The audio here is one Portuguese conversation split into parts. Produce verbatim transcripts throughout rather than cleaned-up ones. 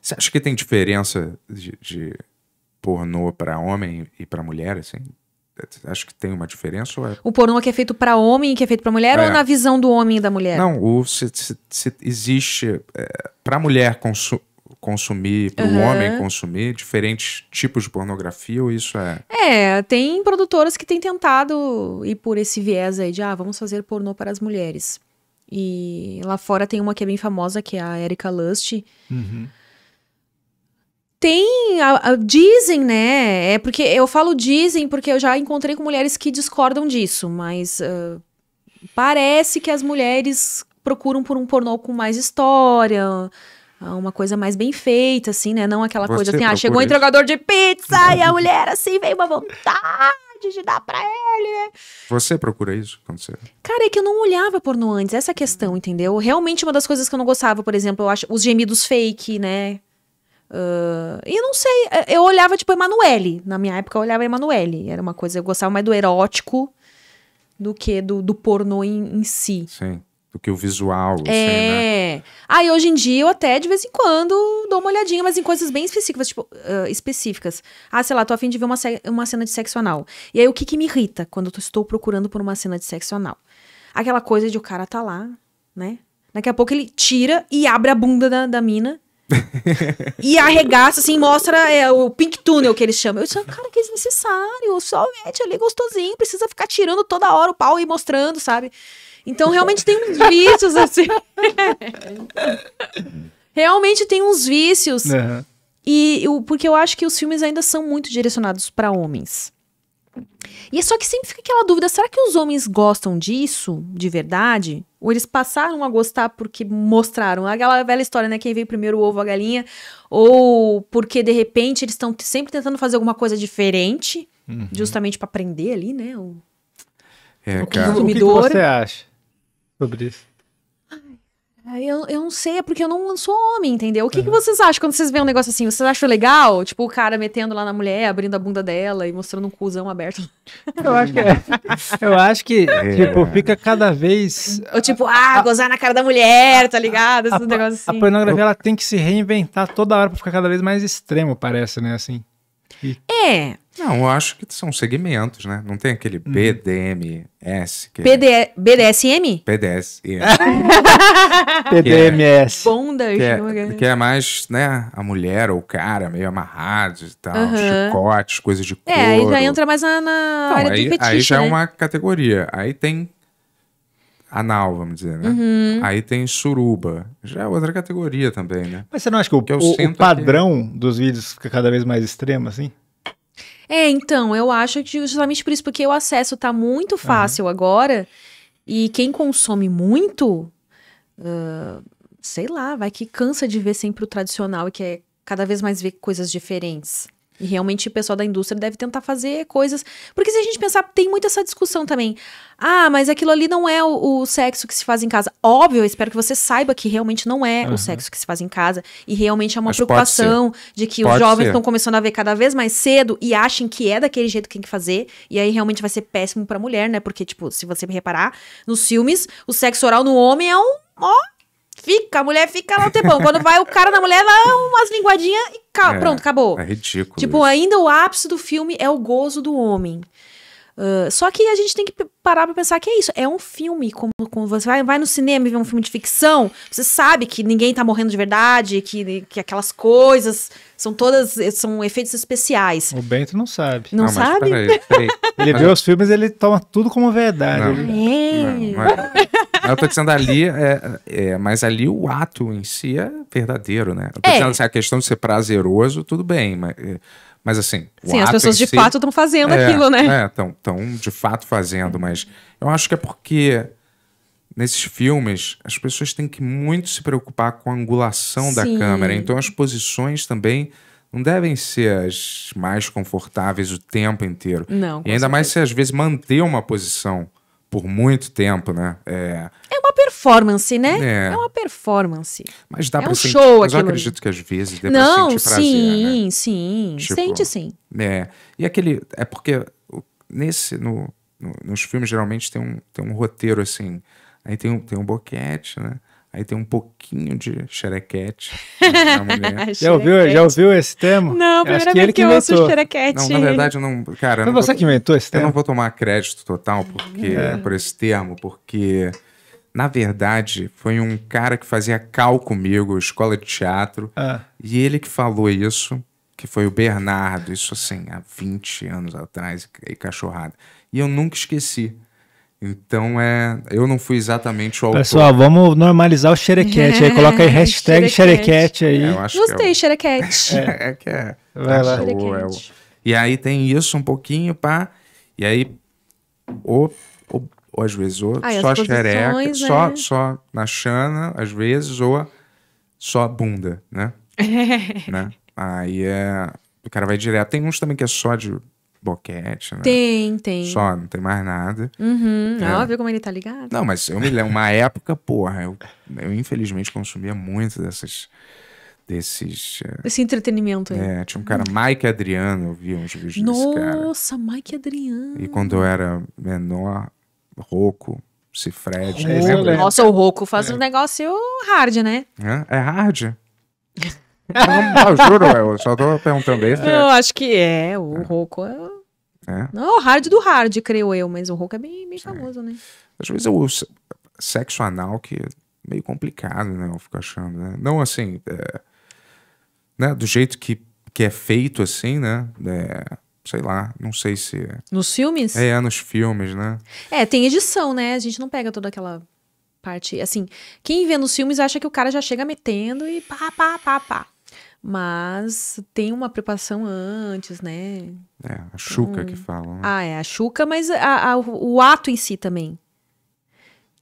Você acha que tem diferença de, de pornô para homem e para mulher, assim? Acho que tem uma diferença. Ou é... O pornô que é feito para homem e que é feito para mulher, é. Ou na visão do homem e da mulher? Não, o, se, se, se existe é, para mulher consu consumir, para o uhum. homem consumir, diferentes tipos de pornografia, ou isso é... É, tem produtoras que têm tentado ir por esse viés aí de, ah, vamos fazer pornô para as mulheres. E lá fora tem uma que é bem famosa, que é a Erika Lust. Uhum. Tem, a, a, dizem, né, é porque eu falo dizem porque eu já encontrei com mulheres que discordam disso, mas uh, parece que as mulheres procuram por um pornô com mais história, uma coisa mais bem feita, assim, né, não aquela Você coisa assim, ah, chegou um entregador de pizza e a mulher assim, veio uma vontade de dar pra ele. Você procura isso? Acontecer? Cara, é que eu não olhava pornô antes, essa questão, entendeu? Realmente uma das coisas que eu não gostava, por exemplo, eu acho os gemidos fake, né. Uh, e não sei, eu olhava tipo Emanuele, na minha época eu olhava Emanuele, era uma coisa, eu gostava mais do erótico do que do, do pornô em, em si. Sim, do que o visual. É, assim, né? Aí ah, hoje em dia eu até de vez em quando dou uma olhadinha, mas em coisas bem específicas, tipo, uh, específicas. Ah, sei lá, tô a fim de ver uma, uma cena de sexo anal. E aí o que que me irrita quando eu estou procurando por uma cena de sexo anal? Aquela coisa de o cara tá lá, né? Daqui a pouco ele tira e abre a bunda da, da mina. E arregaça, assim, mostra é, o pink tunnel que eles chamam. Eu disse, cara, que é desnecessário, só mete ali gostosinho, precisa ficar tirando toda hora o pau e mostrando, sabe? Então realmente tem uns vícios, assim. Realmente tem uns vícios. Uhum. E eu, porque eu acho que os filmes ainda são muito direcionados pra homens. E é só que sempre fica aquela dúvida, será que os homens gostam disso, de verdade? Ou eles passaram a gostar porque mostraram? Aquela velha história, né? Quem veio primeiro, o ovo, a galinha. Ou porque, de repente, eles estão sempre tentando fazer alguma coisa diferente, uhum. justamente pra aprender ali, né? O, é, o, cara. o que você acha sobre isso? Eu, eu não sei, é porque eu não sou homem, entendeu? O que, uhum. que vocês acham quando vocês veem um negócio assim? Vocês acham legal? Tipo, o cara metendo lá na mulher, abrindo a bunda dela e mostrando um cuzão aberto. Eu acho que, eu acho que é. tipo, fica cada vez... Ou tipo, ah, a, gozar na cara da mulher, tá ligado? Esses a, negócios assim. A pornografia, ela tem que se reinventar toda hora pra ficar cada vez mais extremo, parece, né? Assim. E... É... Não, eu acho que são segmentos, né? Não tem aquele hum. B D M S. Que BD... é... B D S M? B D S M. B D M S. Bunda. Que é, que é mais, né? A mulher ou o cara meio amarrado e tal. Uh-huh. Chicotes, coisas de couro. É, aí já entra mais na, na Não, área aí, do fetiche, aí já né? é uma categoria. Aí tem anal, vamos dizer, né? Uhum. Aí tem suruba. Já é outra categoria também, né? Mas você não acha que o, que o, o padrão aqui... dos vídeos fica cada vez mais extremo, assim? É, então, eu acho que justamente por isso, porque o acesso tá muito fácil uhum. agora, e quem consome muito, uh, sei lá, vai que cansa de ver sempre o tradicional e quer cada vez mais ver coisas diferentes. E realmente o pessoal da indústria deve tentar fazer coisas... Porque se a gente pensar, tem muito essa discussão também. Ah, mas aquilo ali não é o, o sexo que se faz em casa. Óbvio, eu espero que você saiba que realmente não é uhum. o sexo que se faz em casa. E realmente é uma mas preocupação de que pode os jovens estão começando a ver cada vez mais cedo e achem que é daquele jeito que tem que fazer. E aí realmente vai ser péssimo pra mulher, né? Porque, tipo, se você reparar, nos filmes, o sexo oral no homem é um... ó, fica, a mulher fica lá o tempão. Quando vai o cara na mulher, dá umas linguadinhas e ca... é, pronto, acabou. É ridículo. Tipo, isso. Ainda o ápice do filme é o gozo do homem. Uh, só que a gente tem que parar pra pensar que é isso. É um filme, como, como você vai, vai no cinema e vê um filme de ficção, você sabe que ninguém tá morrendo de verdade, que, que aquelas coisas são todas, são efeitos especiais. O Bento não sabe. Não, não sabe? Mas, peraí, peraí. Ele mas... vê os filmes, ele toma tudo como verdade. Não, ele... não, mas... Eu tô dizendo ali, é, é, mas ali o ato em si é verdadeiro, né? Eu tô é. dizendo assim, a questão de ser prazeroso, tudo bem, mas... Mas assim... Sim, o as pessoas de si, fato estão fazendo é, aquilo, né? É, estão de fato fazendo, mas eu acho que é porque nesses filmes as pessoas têm que muito se preocupar com a angulação Sim. da câmera, então as posições também não devem ser as mais confortáveis o tempo inteiro. Não, e ainda mais se às vezes manter uma posição por muito tempo, né? É, é uma performance, né? É, é uma performance. Mas dá é pra um sentir. Show mas eu acredito ali. Que às vezes dá Não, pra sentir prazer, sim, né? sim. Tipo, sente sim. É. E aquele... É porque nesse, no, no, nos filmes geralmente tem um, tem um roteiro assim. Aí tem um, tem um boquete, né? Aí tem um pouquinho de xerequete na mulher. Já ouviu, já ouviu esse termo? Não, primeira vez que eu ouço xerequete. Não, na verdade, eu não... Cara, foi você que inventou esse termo? Eu não vou tomar crédito total porque, é. por esse termo, porque... Na verdade, foi um cara que fazia cal comigo, escola de teatro. Ah. E ele que falou isso, que foi o Bernardo. Isso assim, há vinte anos atrás, e cachorrada. E eu nunca esqueci. Então, é, eu não fui exatamente o autor. Pessoal, vamos normalizar o xerequete. É, aí coloca aí hashtag xerequete, xerequete aí. É, eu acho Gostei, que é o... xerequete. É, é que é. Vai lá. O, é o... E aí tem isso um pouquinho, pá. E aí, ou, ou, ou às vezes, ou aí, só xereca, né? só, só na chana, às vezes, ou só bunda, né? né? Aí é... o cara vai direto. Tem uns também que é só de... boquete, né? Tem, tem. Só, não tem mais nada. Uhum, é. Ó, viu como ele tá ligado? Não, mas eu me lembro, uma época, porra, eu, eu infelizmente consumia muito dessas... desses... Esse entretenimento aí. É, tinha um cara, Mike Adriano, eu via uns vídeos Nossa, desse cara. Nossa, Mike Adriano. E quando eu era menor, Roco, Cifred... Oh, nossa, o Roco faz é. um negócio hard, né? É, é hard? Não, eu juro, eu só tô perguntando isso. Eu acho que é, o é. Roco é... é... Não, o hard do hard, creio eu, mas o Roco é bem, bem famoso, né? Às vezes eu uso sexo anal, que é meio complicado, né? Eu fico achando, né? Não, assim, é... né? Do jeito que, que é feito, assim, né? É... sei lá, não sei se... Nos filmes? É, é, nos filmes, né? É, tem edição, né? A gente não pega toda aquela... parte, assim, quem vê nos filmes acha que o cara já chega metendo e pá, pá, pá, pá. Mas tem uma preparação antes, né? É, a chuca hum. que falam. Né? Ah, é, a chuca, mas a, a, o ato em si também.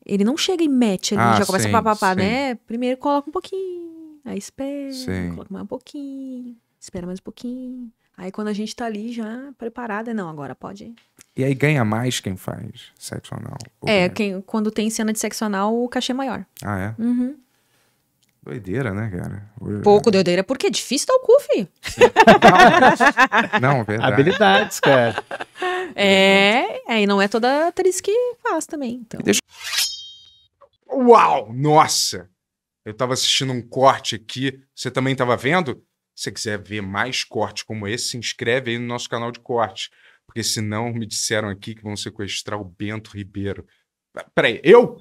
Ele não chega e mete ali, ah, já começa sim, a pá, pá, pá, sim. né? Primeiro coloca um pouquinho, aí espera, sim. coloca mais um pouquinho, espera mais um pouquinho. Aí quando a gente tá ali já preparada, não, agora pode ir. E aí ganha mais quem faz sexo anal? É, quem, quando tem cena de sexo anal, o cachê é maior. Ah, é? Uhum. Doideira, né, cara? Hoje, Pouco né? doideira, porque é difícil dar o cu, filho. Não, não, verdade. Habilidades, cara. É, aí não é toda atriz que faz também. Então. Deixa... Uau, nossa! Eu tava assistindo um corte aqui, você também tava vendo? Se você quiser ver mais cortes como esse, se inscreve aí no nosso canal de cortes. Porque senão me disseram aqui que vão sequestrar o Bento Ribeiro. Peraí, eu?